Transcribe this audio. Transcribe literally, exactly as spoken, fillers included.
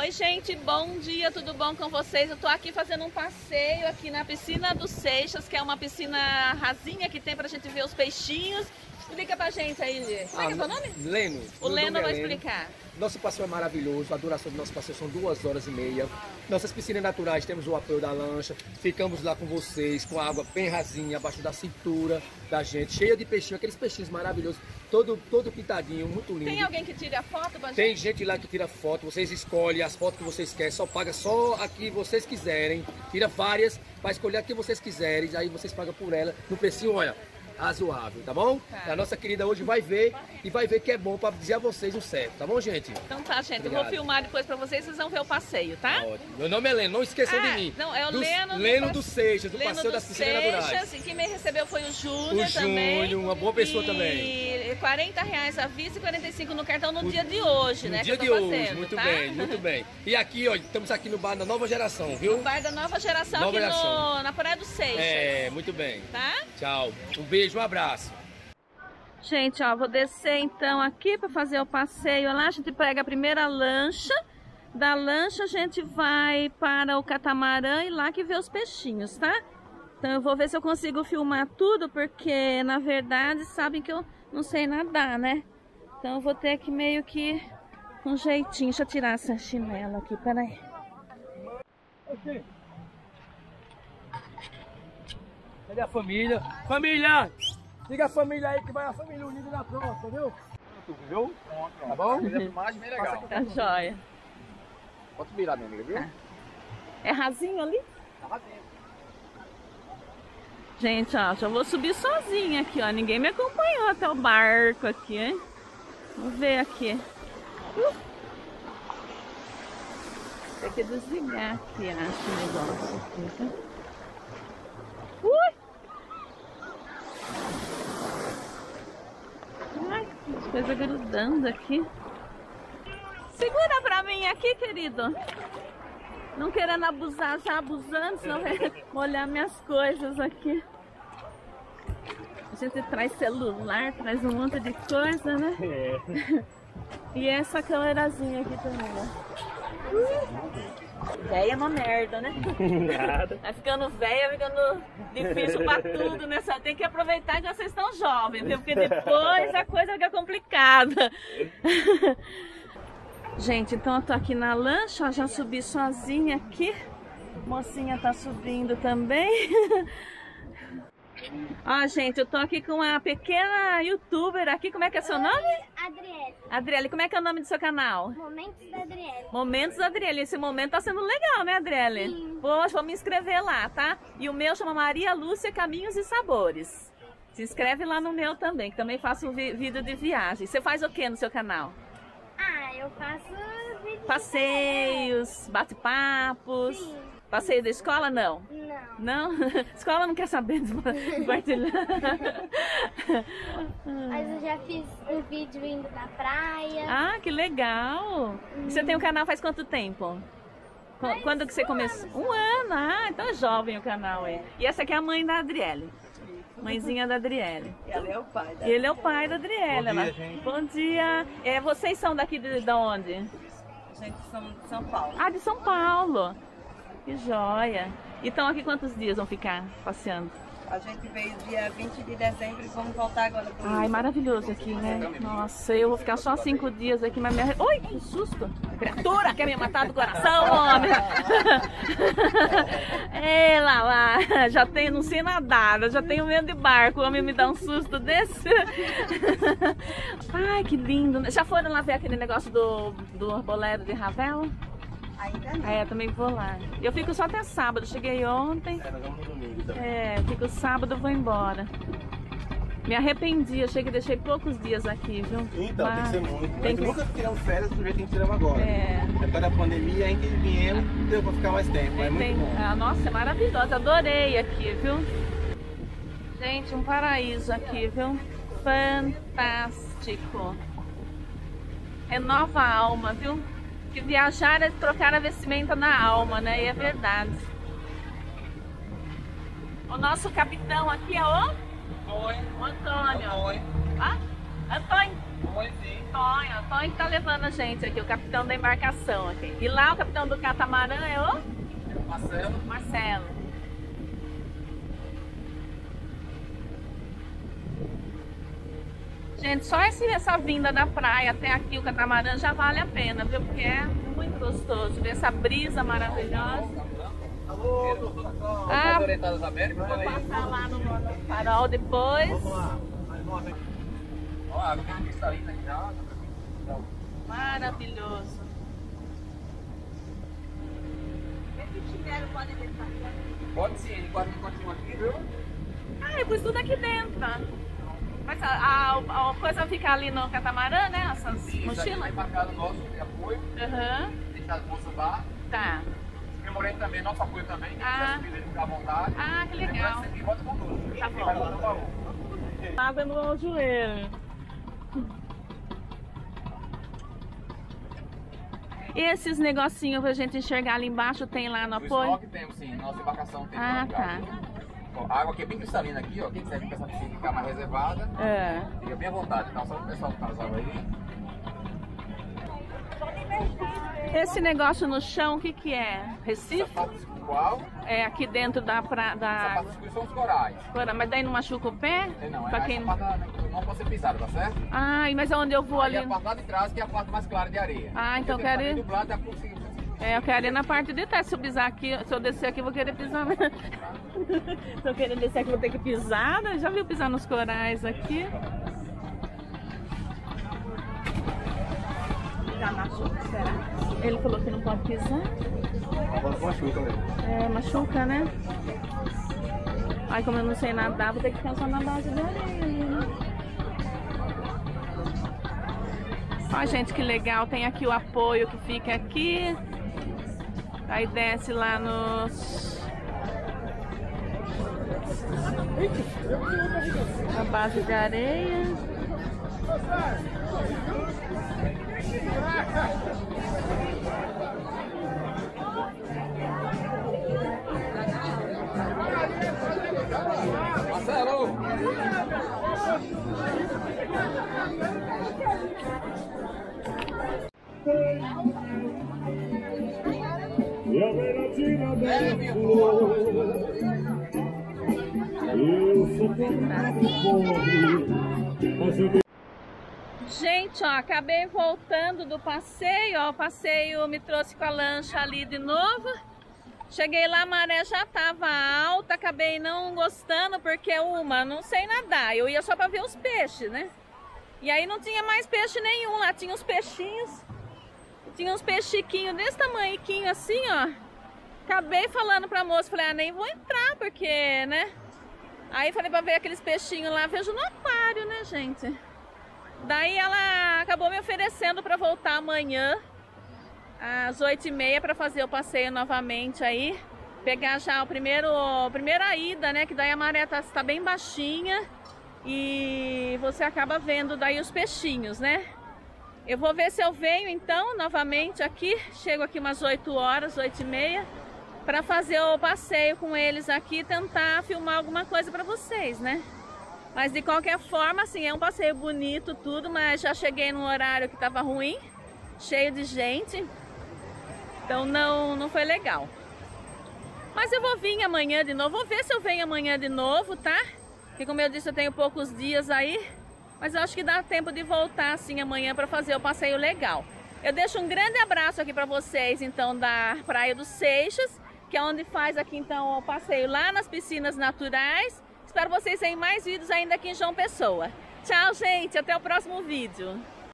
Oi gente, bom dia, tudo bom com vocês? Eu tô aqui fazendo um passeio aqui na piscina dos Seixas, que é uma piscina rasinha que tem pra gente ver os peixinhos. Explica pra gente aí, Gê. Como ah, é que é o teu nome? Leno. O Leno vai explicar. Nosso passeio é maravilhoso, a duração do nosso passeio são duas horas e meia. Nossas piscinas naturais, temos o apoio da lancha, ficamos lá com vocês, com a água bem rasinha, abaixo da cintura da gente, cheia de peixinho, aqueles peixinhos maravilhosos, todo, todo pintadinho, muito lindo. Tem alguém que tira foto pra gente? Tem gente lá que tira foto, vocês escolhem as fotos que vocês querem, só paga só a que vocês quiserem, tira várias, vai escolher a que vocês quiserem, aí vocês pagam por ela, no precinho, olha, razoável, tá bom? Tá. A nossa querida hoje vai ver e vai ver que é bom pra dizer a vocês o certo, tá bom, gente? Então tá, gente. Obrigado. Eu vou filmar depois pra vocês, vocês vão ver o passeio, tá? Ótimo. Meu nome é Leno, não esqueçam ah, de mim. Não, é o dos, Leno, Leno do, do Seixas, do Leno Passeio das Piscinas Naturais. E quem me recebeu foi o Júnior também. O Júnior, uma boa pessoa e... também. quarenta reais a vista e quarenta e cinco no cartão no o... dia de hoje, no né? No dia que eu tô de fazendo, hoje, muito tá? bem, muito bem. E aqui, ó, estamos aqui no bar da Nova Geração, viu? No bar da Nova Geração, Nova aqui geração. No, na Praia dos Seixas. É, muito bem. Tá? Tchau. Um beijo, um abraço. Gente, ó, vou descer então aqui para fazer o passeio. Olha lá, a gente pega a primeira lancha. Da lancha a gente vai para o catamarã e lá que vê os peixinhos, tá? Então eu vou ver se eu consigo filmar tudo, porque na verdade sabem que eu não sei nadar, né? Então eu vou ter que meio que um jeitinho. Deixa eu tirar essa chinela aqui, peraí. Okay. Cadê a família? Família! Liga a família aí que vai a família unida na próxima, viu? Viu? Tá bom? A filmagem bem legal. Tá jóia. Pode virar, minha amiga, viu? Tá. É rasinho ali? Tá rasinho. Gente, ó, já vou subir sozinha aqui, ó. Ninguém me acompanhou até o barco aqui, hein? Vamos ver aqui. Uh! Tem que desligar aqui, acho, o negócio aqui, tá? Ui! Ai, as coisas grudando aqui. Segura pra mim aqui, querido. Não querendo abusar, já abusando, senão vai molhar minhas coisas aqui. A gente traz celular, traz um monte de coisa, né? É. E essa câmerazinha aqui também, ó. Véia é uma merda, né? Nada. Tá ficando véia, ficando difícil pra tudo, né? Só tem que aproveitar que vocês estão jovens, viu? Porque depois a coisa fica complicada. Gente, então eu tô aqui na lancha, ó, já subi sozinha aqui. Mocinha tá subindo também. Ó, gente, eu tô aqui com uma pequena youtuber aqui. Como é que é seu Oi, nome? Adriele. Adriele, como é que é o nome do seu canal? Momentos da Adriele. Momentos da Adriele. Esse momento tá sendo legal, né, Adriele? Sim. Poxa, vou me inscrever lá, tá? E o meu chama Maria Lúcia Caminhos e Sabores. Se inscreve lá no meu também, que também faço vídeo de viagem. Você faz o que no seu canal? Eu faço vídeos passeios, bate-papos. Passeio da escola, não? Não. Não? Escola não quer saber de compartilhar. Mas eu já fiz um vídeo indo na praia. Ah, que legal. Hum. Você tem o um canal faz quanto tempo? Faz Quando que você um começou? Ano. Um ano. Ah, então é jovem o canal aí. É. E essa aqui é a mãe da Adriele. Mãezinha da Adriele. Ela é o pai da Ele é o pai da Adriele. Bom dia, gente. Bom dia. É, vocês são daqui de, de onde? A gente são de São Paulo. Ah, de São Paulo. Que joia. E estão aqui quantos dias vão ficar passeando? A gente veio dia vinte de dezembro e vamos voltar agora. Ai, maravilhoso aqui, né? Nossa, eu vou ficar só cinco dias aqui, mas minha... Oi, que susto! Criatura quer me matar do coração, homem! Ei, lá, lá! Já tenho, não sei nadar, já tenho medo de barco, o homem me dá um susto desse. Ai, que lindo! Já foram lá ver aquele negócio do, do Boléro de Ravel? Ainda não. É, eu também vou lá. Eu fico só até sábado, cheguei ontem. É, nós vamos no domingo também. É, eu fico sábado, vou embora. Me arrependi, eu cheguei e deixei poucos dias aqui, viu? Então, ah, tem que ser muito. Tem que... nunca tiramos férias do jeito que tiramos agora. É. É por causa da pandemia, ainda viemos, deu pra ficar mais tempo, é, é muito bom. Ah, nossa, é maravilhosa, adorei aqui, viu? Gente, um paraíso aqui, viu? Fantástico. Renova a alma, viu? Que viajar é trocar a vestimenta na alma, né? E é verdade. O nosso capitão aqui é o... Oi. O Antônio. Oi. Ah? Antônio. Onde? Tonho, Tonho que tá levando a gente aqui, o capitão da embarcação aqui. E lá o capitão do catamarã é o? Marcelo. Marcelo. Gente, só essa vinda da praia até aqui, o catamarã, já vale a pena, viu? Porque é muito gostoso ver essa brisa maravilhosa. Alô, ah, orientadas Américas, vou passar lá no, no farol depois. Vamos lá. Ó, a água cristalina aqui já. Maravilhoso. Esse chinelo pode deixar aqui? Pode sim, ele quase continua aqui, viu? Ah, eu pus tudo aqui dentro. Mas a, a, a coisa fica ali no catamarã, né? Essas sim, mochilas. Tem marcado o nosso de apoio. Aham. Deixar as bolsas lá. Tá. Comemorei também, nosso apoio também, que ah. quiser subir, ficar à vontade. Ah, que legal. Você volta com tudo. Tá bom. Vai lá no baú. Nada no joelho. E esses negocinhos pra gente enxergar ali embaixo, tem lá no apoio? Só temos sim, nossa embarcação tem. Ah, tá. Ó, a água aqui é bem cristalina aqui, ó. Quem quiser ficar essa piscina ficar mais reservada, é. fica bem à vontade. Então, só o pessoal que casal aí. Esse negócio no chão, o que que é? Recife? Sapatos qual? É aqui dentro da praia. Sapatos escuros são os corais. Cora, mas daí não machuca o pé? É, não, é quem... sapata, não pode ser pisado, tá certo? Ai, mas onde eu vou aí ali? É a parte lá de trás que é a parte mais clara de areia. Ah, então eu quero ir... Do lado, é, a... é, eu quero ir na parte de trás. Se eu pisar aqui, se eu descer aqui, eu vou querer pisar. Se eu querer descer aqui, eu vou ter que pisar. Já viu pisar nos corais aqui? Já machuca, será? Ele falou que não pode pisar. Machuca, né? É, machuca, né? Ai, como eu não sei nadar, vou ter que ficar só na base da areia, né? Ó, gente, que legal. Tem aqui o apoio que fica aqui. Aí desce lá nos... na base da areia. Eu veradina da flor, eu sou pobre, mas eu tenho... Gente, ó, acabei voltando do passeio, ó, o passeio me trouxe com a lancha ali de novo. Cheguei lá, a maré já tava alta, acabei não gostando porque uma, não sei nadar, eu ia só pra ver os peixes, né? E aí não tinha mais peixe nenhum lá, tinha uns peixinhos, tinha uns peixiquinhos desse tamanhiquinho assim, ó. Acabei falando pra moça, falei, ah, nem vou entrar porque, né? Aí falei pra ver aqueles peixinhos lá, vejo no aquário, né, gente? Daí ela acabou me oferecendo para voltar amanhã às oito e meia para fazer o passeio novamente aí. Pegar já o primeiro, a primeira ida, né? Que daí a maré tá, tá bem baixinha e você acaba vendo daí os peixinhos, né? Eu vou ver se eu venho então novamente aqui. Chego aqui umas oito horas, oito e meia, para fazer o passeio com eles aqui e tentar filmar alguma coisa para vocês, né? Mas de qualquer forma, assim, é um passeio bonito tudo, mas já cheguei num horário que tava ruim, cheio de gente, então não, não foi legal. Mas eu vou vir amanhã de novo, vou ver se eu venho amanhã de novo, tá? Porque como eu disse, eu tenho poucos dias aí, mas eu acho que dá tempo de voltar assim amanhã para fazer o passeio legal. Eu deixo um grande abraço aqui para vocês, então, da Praia dos Seixas, que é onde faz aqui, então, o passeio lá nas piscinas naturais. Espero vocês em mais vídeos ainda aqui em João Pessoa. Tchau, gente. Até o próximo vídeo.